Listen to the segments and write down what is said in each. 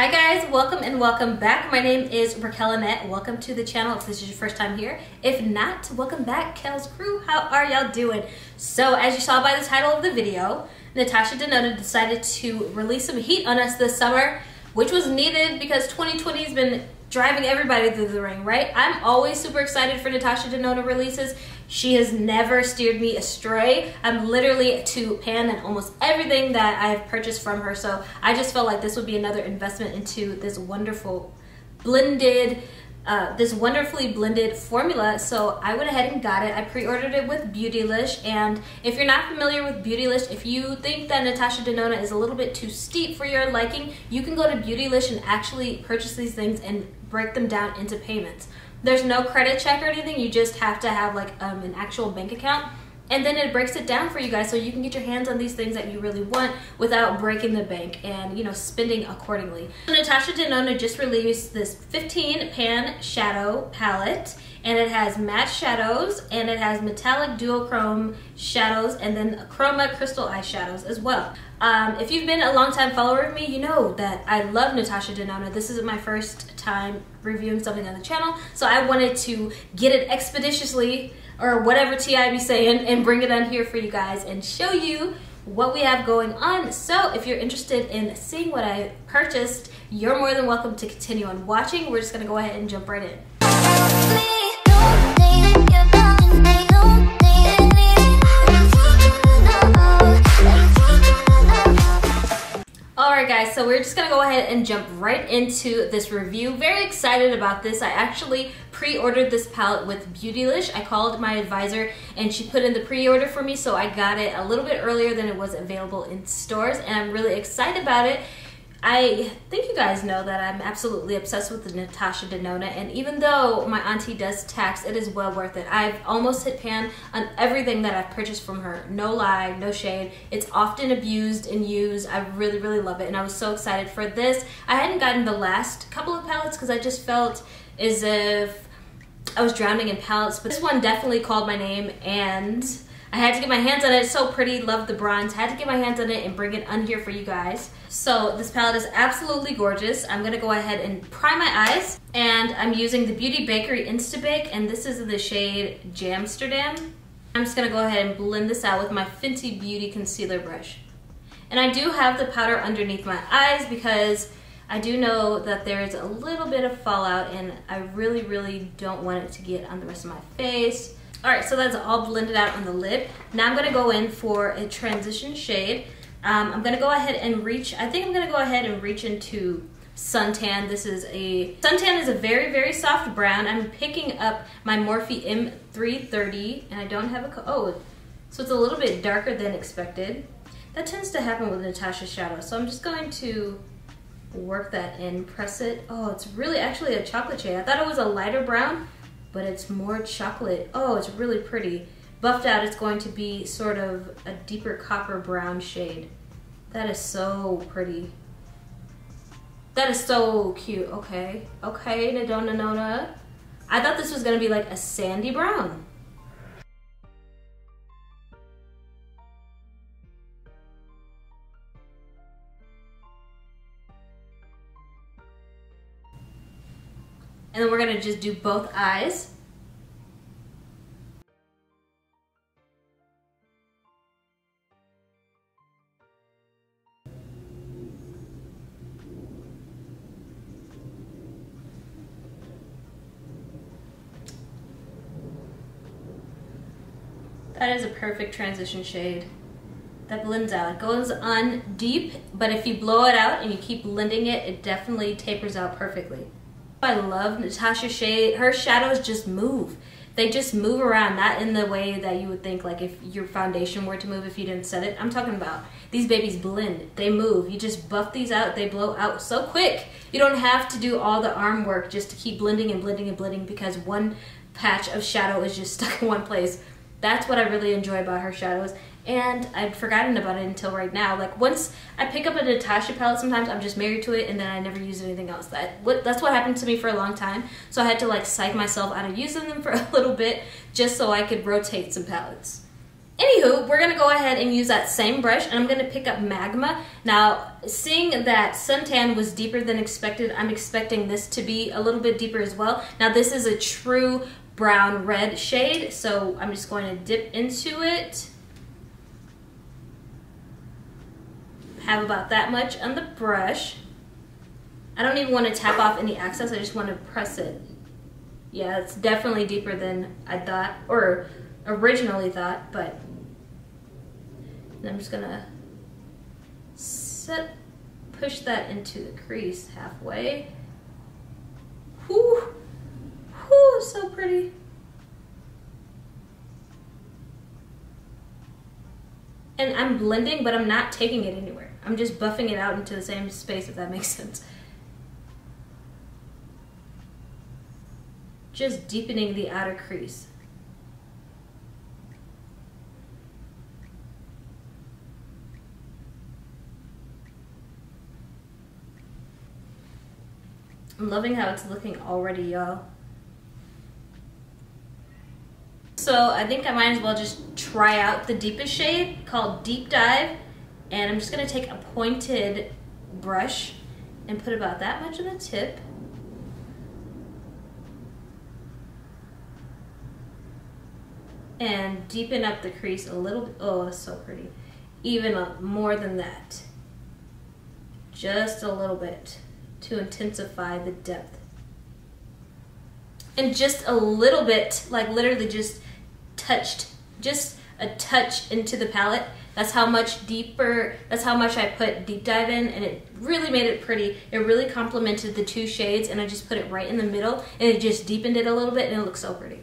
Hi guys, welcome and welcome back. My name is Raquel Annette. Welcome to the channel if this is your first time here. If not, welcome back, Kel's crew. How are y'all doing? So as you saw by the title of the video, Natasha Denona decided to release some heat on us this summer, which was needed because 2020 has been driving everybody through the ring, right? I'm always super excited for Natasha Denona releases. She has never steered me astray. I'm literally to pan in almost everything that I've purchased from her, so I just felt like this would be another investment into this wonderful blended, this wonderfully blended formula. So I went ahead and got it. I pre-ordered it with Beautylish, and if you're not familiar with Beautylish, if you think that Natasha Denona is a little bit too steep for your liking, you can go to Beautylish and actually purchase these things and break them down into payments. There's no credit check or anything, you just have to have like an actual bank account, and then it breaks it down for you guys so you can get your hands on these things that you really want without breaking the bank and, you know, spending accordingly. So Natasha Denona just released this 15 pan shadow palette, and it has matte shadows and it has metallic duochrome shadows and then chroma crystal eyeshadows as well. If you've been a long time follower of me, you know that I love Natasha Denona. This isn't my first time reviewing something on the channel, so I wanted to get it expeditiously, or whatever T.I. be saying, and bring it on here for you guys and show you what we have going on. So if you're interested in seeing what I purchased, you're more than welcome to continue on watching. We're just gonna go ahead and jump right in. Alright guys, so we're just gonna go ahead and jump right into this review. Very excited about this. I actually pre-ordered this palette with Beautylish. I called my advisor and she put in the pre-order for me, so I got it a little bit earlier than it was available in stores, and I'm really excited about it. I think you guys know that I'm absolutely obsessed with the Natasha Denona, and even though my auntie does tax, it is well worth it. I've almost hit pan on everything that I've purchased from her. No lie, no shade. It's often abused and used. I really, really love it, and I was so excited for this. I hadn't gotten the last couple of palettes because I just felt as if I was drowning in palettes, but this one definitely called my name, and I had to get my hands on it. It's so pretty, love the bronze. Had to get my hands on it and bring it on here for you guys. So this palette is absolutely gorgeous. I'm gonna go ahead and prime my eyes, and I'm using the Beauty Bakerie Instabake, and this is the shade Amsterdam. I'm just gonna go ahead and blend this out with my Fenty Beauty concealer brush. And I do have the powder underneath my eyes because I do know that there is a little bit of fallout, and I really, really don't want it to get on the rest of my face. All right, so that's all blended out on the lid. Now I'm gonna go in for a transition shade. I'm gonna go ahead and reach, I think I'm gonna go ahead and reach into Suntan. This is a, Suntan is a very, very soft brown. I'm picking up my Morphe M330, and I don't have a, so it's a little bit darker than expected. That tends to happen with Natasha's shadow, so I'm just going to work that in, press it. Oh, it's really actually a chocolate shade. I thought it was a lighter brown, but it's more chocolate. Oh, it's really pretty. Buffed out, it's going to be sort of a deeper copper brown shade. That is so pretty. That is so cute. Okay, okay, Nadonanona. I thought this was gonna be like a sandy brown. And then we're gonna just do both eyes. That is a perfect transition shade. That blends out. It goes on deep, but if you blow it out and you keep blending it, it definitely tapers out perfectly. I love Natasha's shade. Her shadows just move. They just move around, not in the way that you would think, like if your foundation were to move if you didn't set it. I'm talking about these babies blend. They move. You just buff these out. They blow out so quick. You don't have to do all the arm work just to keep blending and blending and blending because one patch of shadow is just stuck in one place. That's what I really enjoy about her shadows, and I'd forgotten about it until right now. Like once I pick up a Natasha palette, sometimes I'm just married to it and then I never use anything else. That's what happened to me for a long time, so I had to like psych myself out of using them for a little bit just so I could rotate some palettes. Anywho, we're going to go ahead and use that same brush, and I'm going to pick up Magma. Now, seeing that suntan was deeper than expected, I'm expecting this to be a little bit deeper as well. Now, this is a true brown red shade, so I'm just going to dip into it. Have about that much on the brush. I don't even want to tap off any excess, I just want to press it. Yeah, it's definitely deeper than I thought, or originally thought, but I'm just gonna push that into the crease halfway. Whoo, whoo, so pretty. And I'm blending, but I'm not taking it anywhere. I'm just buffing it out into the same space, if that makes sense. Just deepening the outer crease. I'm loving how it's looking already, y'all. So I think I might as well just try out the deepest shade called Deep Dive, and I'm just gonna take a pointed brush and put about that much on the tip. And deepen up the crease a little bit. Oh, that's so pretty. Even more than that. Just a little bit to intensify the depth. And just a little bit, like literally just a touch into the palette. That's how much deeper, that's how much I put Deep Dive in, and it really made it pretty. It really complemented the two shades, and I just put it right in the middle, and it just deepened it a little bit, and it looks so pretty.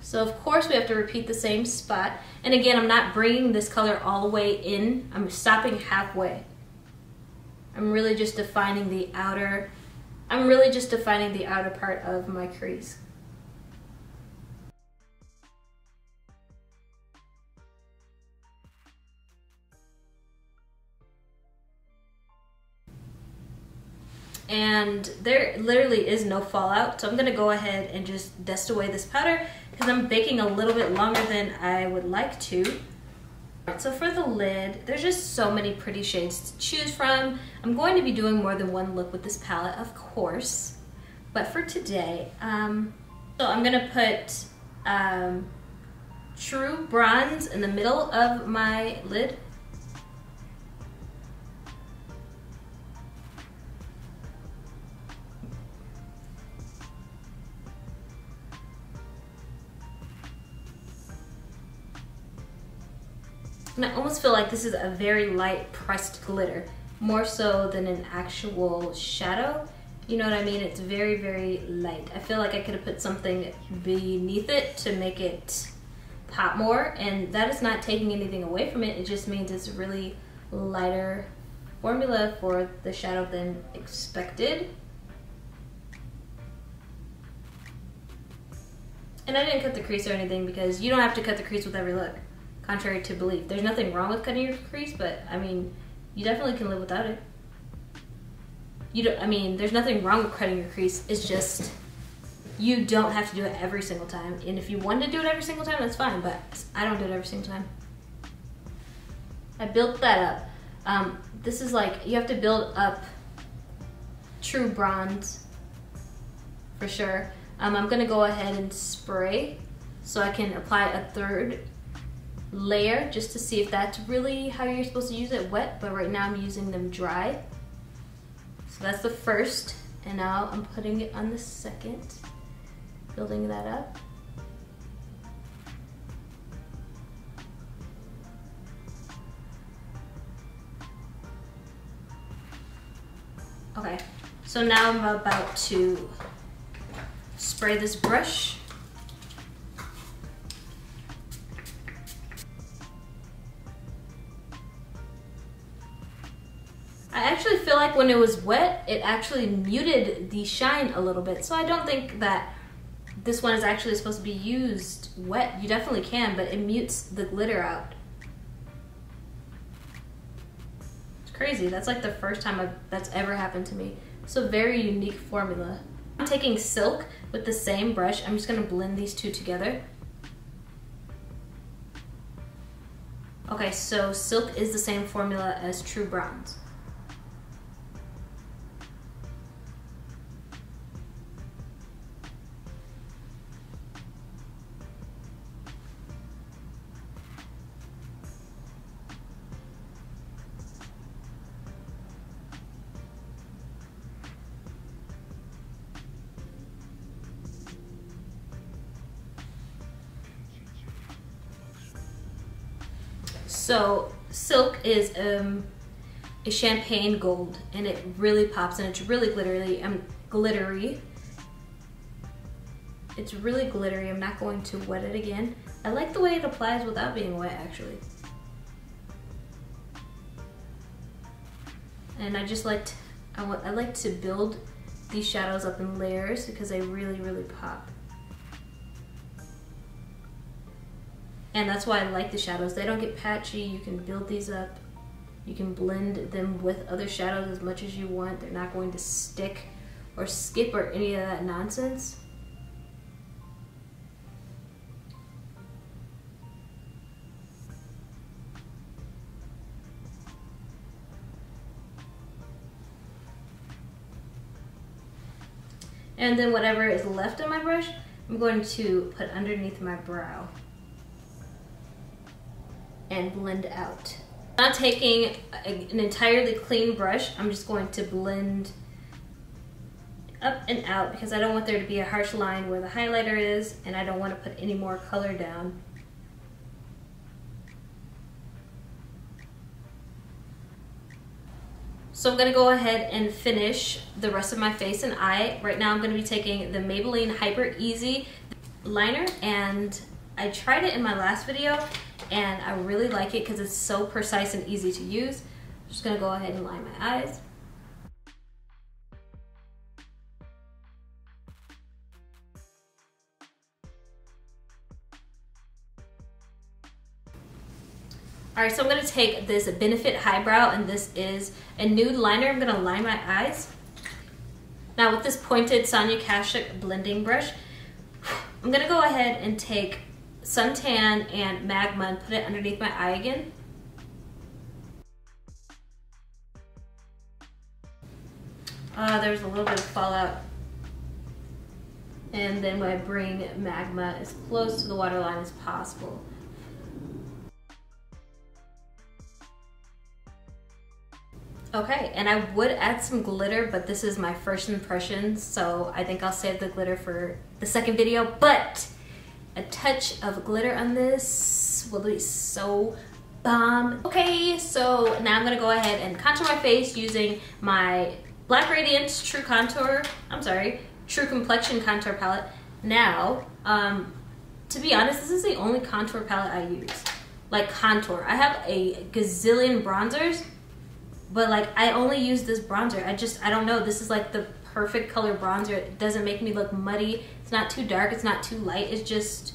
So of course we have to repeat the same spot. And again, I'm not bringing this color all the way in. I'm stopping halfway. I'm really just defining the outer, part of my crease. And there literally is no fallout, so I'm gonna go ahead and just dust away this powder because I'm baking a little bit longer than I would like to. So for the lid, there's just so many pretty shades to choose from. I'm going to be doing more than one look with this palette, of course, but for today, so I'm gonna put True Bronze in the middle of my lid. And I almost feel like this is a very light pressed glitter, more so than an actual shadow. You know what I mean? It's very, very light. I feel like I could have put something beneath it to make it pop more, and that is not taking anything away from it. It just means it's a really lighter formula for the shadow than expected. And I didn't cut the crease or anything because you don't have to cut the crease with every look. Contrary to belief. There's nothing wrong with cutting your crease, but I mean, you definitely can live without it. You don't, I mean, there's nothing wrong with cutting your crease. It's just, you don't have to do it every single time. And if you want to do it every single time, that's fine, but I don't do it every single time. I built that up. This is like, you have to build up True Bronze for sure. I'm gonna go ahead and spray so I can apply a third layer just to see if that's really how you're supposed to use it wet, but right now I'm using them dry. So that's the first, and now I'm putting it on the second, building that up. Okay, so now I'm about to spray this brush. I actually feel like when it was wet, it actually muted the shine a little bit. So I don't think that this one is actually supposed to be used wet. You definitely can, but it mutes the glitter out. It's crazy. That's like the first time that's ever happened to me. It's a very unique formula. I'm taking Silk with the same brush. I'm just gonna blend these two together. Okay, so Silk is the same formula as True Bronze. So Silk is a champagne gold, and it really pops, and it's really glittery. It's really glittery. I'm not going to wet it again. I like the way it applies without being wet, actually. And I just liked, I like to build these shadows up in layers because they really, really pop. And that's why I like the shadows. They don't get patchy. You can build these up. You can blend them with other shadows as much as you want. They're not going to stick or skip or any of that nonsense. And then whatever is left on my brush, I'm going to put underneath my brow and blend out. Not taking an entirely clean brush, I'm just going to blend up and out because I don't want there to be a harsh line where the highlighter is, and I don't want to put any more color down. So I'm gonna go ahead and finish the rest of my face and eye. Right now I'm gonna be taking the Maybelline Hyper Easy liner, and I tried it in my last video and I really like it because it's so precise and easy to use. I'm just gonna go ahead and line my eyes. All right, so I'm gonna take this Benefit Highbrow, and this is a nude liner. I'm gonna line my eyes. Now with this pointed Sonia Kashuk blending brush, I'm gonna go ahead and take Suntan and Magma and put it underneath my eye again. There's a little bit of fallout. And then when I bring Magma as close to the waterline as possible. Okay, and I would add some glitter, but this is my first impression, so I think I'll save the glitter for the second video, but a touch of glitter on this will be so bomb. Okay, so now I'm gonna go ahead and contour my face using my Black Radiance True Contour, True Complexion Contour Palette. Now, to be honest, this is the only contour palette I use. Like contour, I have a gazillion bronzers, but like I only use this bronzer. I don't know, this is like the perfect color bronzer. It doesn't make me look muddy. It's not too dark, it's not too light. It's just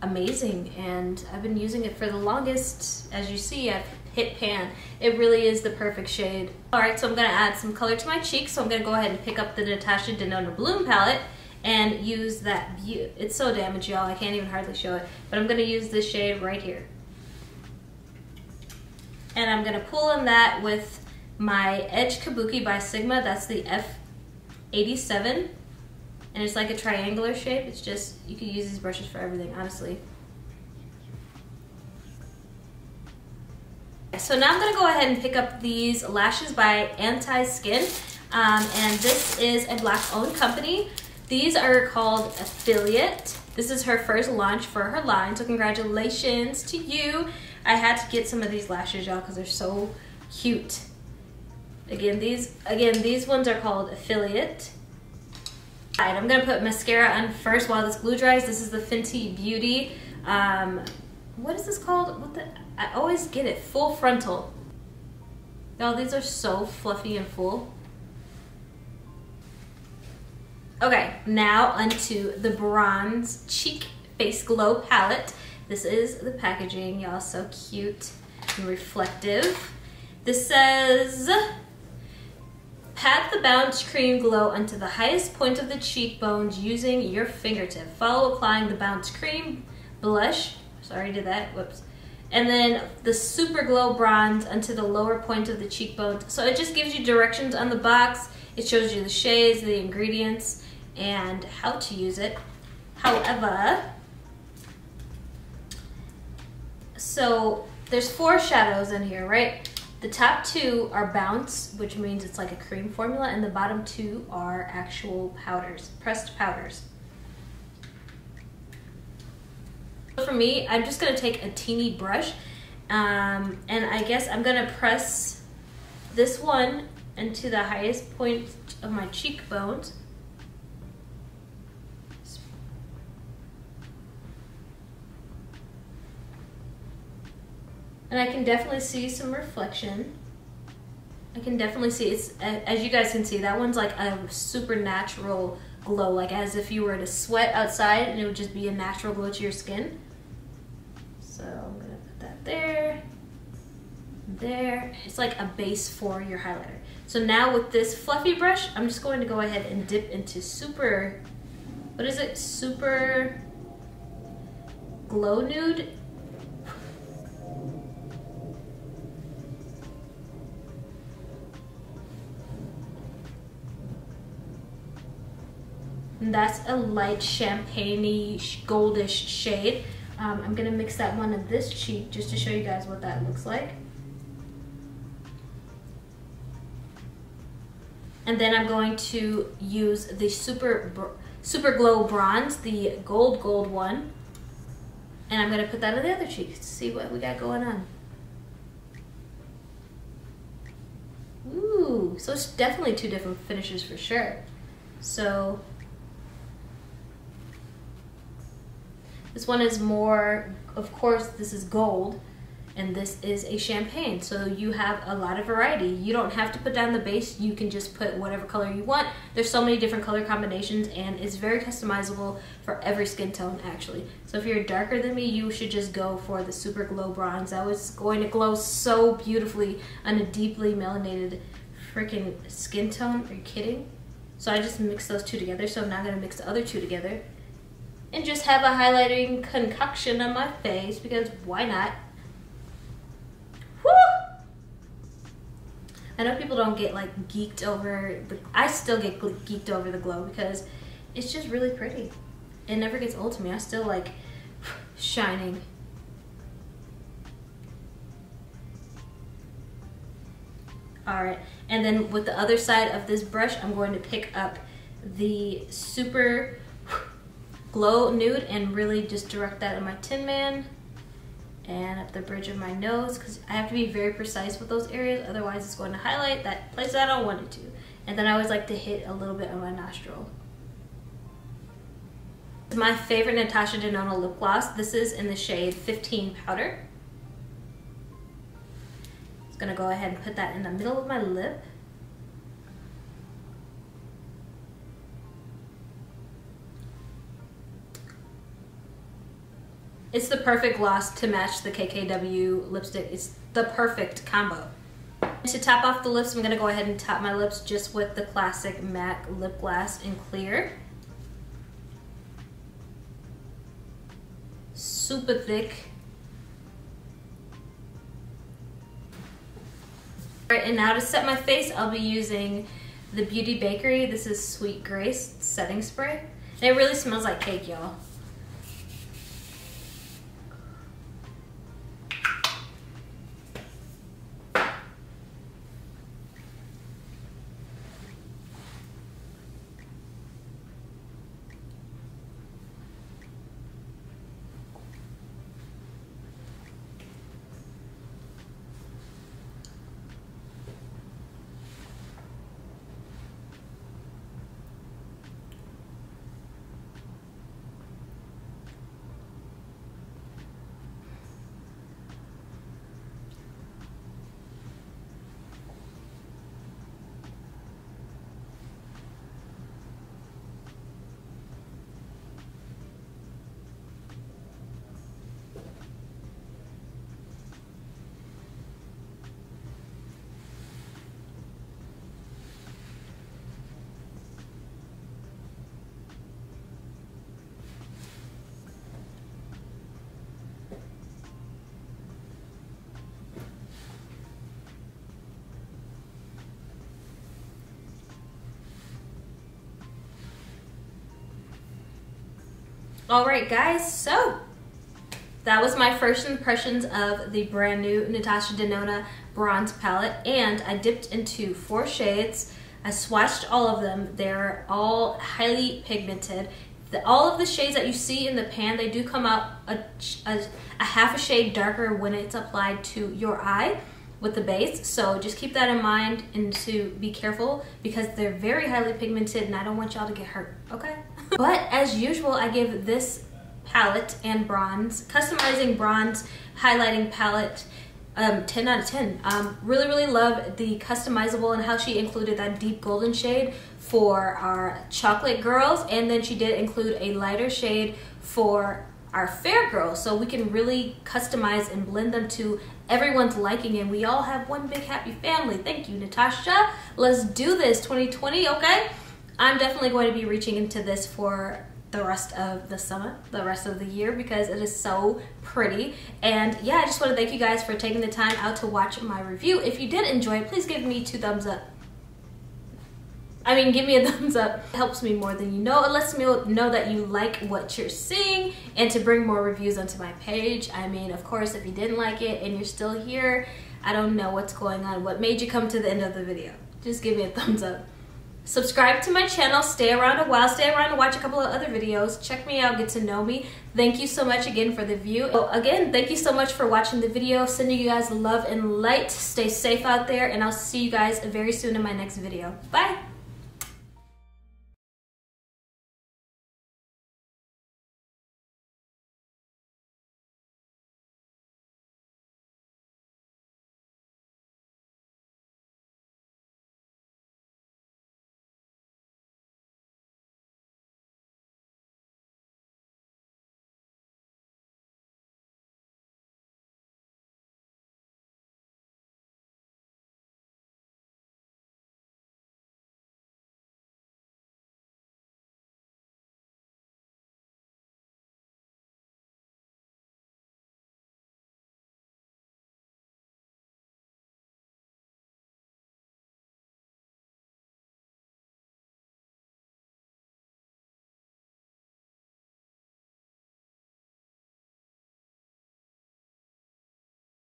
amazing, and I've been using it for the longest. As you see, I've hit pan. It really is the perfect shade. All right, so I'm gonna add some color to my cheeks. So I'm gonna go ahead and pick up the Natasha Denona Bloom palette and use that beauty. It's so damaged, y'all, I can't even hardly show it, but I'm gonna use this shade right here. And I'm gonna pull in that with my Edge Kabuki by Sigma. That's the F.87, and it's like a triangular shape. It's just, you could use these brushes for everything, honestly. So now I'm gonna go ahead and pick up these lashes by Anti Skin, and this is a Black-owned company. These are called Affiliate. This is her first launch for her line, so congratulations to you. I had to get some of these lashes, y'all, because they're so cute. Again, these ones are called Affiliate. All right, I'm gonna put mascara on first while this glue dries. This is the Fenty Beauty. What is this called? I always get it, Full Frontal. Y'all, these are so fluffy and full. Okay, now onto the Bronze Cheek Face Glow Palette. This is the packaging, y'all, so cute and reflective. This says, pat the Bounce Cream Glow onto the highest point of the cheekbones using your fingertip. Follow applying the Bounce Cream Blush, sorry, did that, whoops, and then the Super Glow Bronze onto the lower point of the cheekbone. So it just gives you directions on the box. It shows you the shades, the ingredients, and how to use it. However, so there's four shadows in here, right? The top two are bounce, which means it's like a cream formula, and the bottom two are actual powders, pressed powders. For me, I'm just gonna take a teeny brush, and I guess I'm gonna press this one into the highest point of my cheekbones. And I can definitely see some reflection. I can definitely see, it's, as you guys can see, that one's like a supernatural glow, like as if you were to sweat outside and it would just be a natural glow to your skin. So I'm gonna put that there, there. It's like a base for your highlighter. So now with this fluffy brush, I'm just going to go ahead and dip into Super, what is it? Super Glow Nude. And that's a light champagne-y, goldish shade. I'm gonna mix that one in this cheek just to show you guys what that looks like. And then I'm going to use the Super Glow Bronze, the gold one. And I'm gonna put that in the other cheek to see what we got going on. Ooh, so it's definitely two different finishes for sure. So, this one is more, of course, this is gold, and this is a champagne. So you have a lot of variety. You don't have to put down the base. You can just put whatever color you want. There's so many different color combinations, and it's very customizable for every skin tone, actually. So if you're darker than me, you should just go for the Super Glow Bronze. That was going to glow so beautifully on a deeply melanated freaking skin tone. Are you kidding? So I just mixed those two together. So I'm now going to mix the other two together and just have a highlighting concoction on my face, because why not? Woo! I know people don't get like geeked over, but I still get geeked over the glow because it's just really pretty. It never gets old to me. I still like shining. All right, and then with the other side of this brush, I'm going to pick up the Super Glow Nude and really just direct that in my Tin Man and up the bridge of my nose, because I have to be very precise with those areas, otherwise it's going to highlight that place that I don't want it to. And then I always like to hit a little bit on my nostril. My favorite Natasha Denona lip gloss. This is in the shade 15 Powder. I'm just gonna go ahead and put that in the middle of my lip. It's the perfect gloss to match the KKW lipstick. It's the perfect combo. To top off the lips, I'm gonna go ahead and top my lips just with the classic MAC lip glass in clear. Super thick. All right, and now to set my face, I'll be using the Beauty Bakerie. This is Sweet Grace setting spray. And it really smells like cake, y'all. All right, guys, so that was my first impressions of the brand new Natasha Denona bronze palette, and I dipped into 4 shades. I swatched all of them. They're all highly pigmented. All of the shades that you see in the pan, they do come out a half a shade darker when it's applied to your eye with the base, so just keep that in mind and to be careful because they're very highly pigmented and I don't want y'all to get hurt, okay? But as usual, I give this palette and bronze, customizing bronze highlighting palette, 10 out of 10. Really, really love the customizable and how she included that deep golden shade for our chocolate girls, and then she did include a lighter shade for our fair girls, so we can really customize and blend them to everyone's liking and we all have one big happy family. Thank you, Natasha. Let's do this, 2020, okay? I'm definitely going to be reaching into this for the rest of the summer, the rest of the year, because it is so pretty. And yeah, I just want to thank you guys for taking the time out to watch my review. If you did enjoy it, please give me 2 thumbs up. I mean, give me a thumbs up. It helps me more than you know. It lets me know that you like what you're seeing and to bring more reviews onto my page. I mean, of course, if you didn't like it and you're still here, I don't know what's going on. What made you come to the end of the video? Just give me a thumbs up. Subscribe to my channel, stay around a while, stay around to watch a couple of other videos, check me out, get to know me. Thank you so much again for the view. Oh, again, thank you so much for watching the video, sending you guys love and light. Stay safe out there, and I'll see you guys very soon in my next video. Bye!